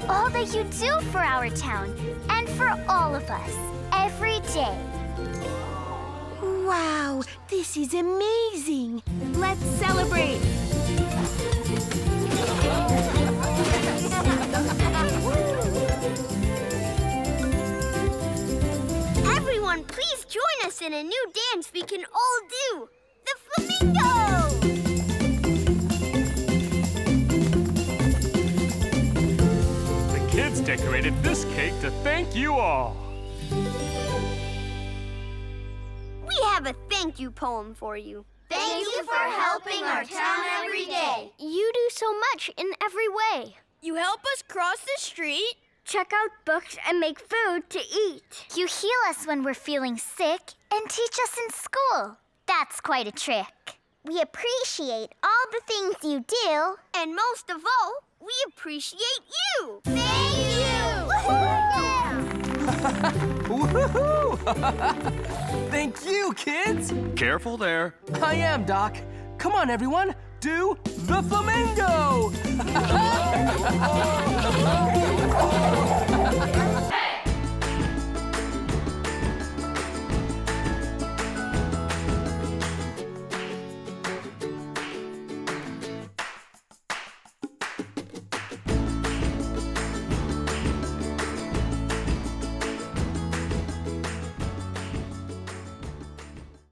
for all that you do for our town and for all of us every day. Wow, this is amazing. Let's celebrate. Everyone, please join us in a new dance we can all do. The Flamingo! Kids decorated this cake to thank you all. We have a thank you poem for you. Thank you for helping our town every day. You do so much in every way. You help us cross the street, check out books, and make food to eat. You heal us when we're feeling sick and teach us in school. That's quite a trick. We appreciate all the things you do, and most of all, we appreciate you! Thank you! Woohoo! Thank you, kids! Careful there. I am, Doc. Come on, everyone, do the Flamingo!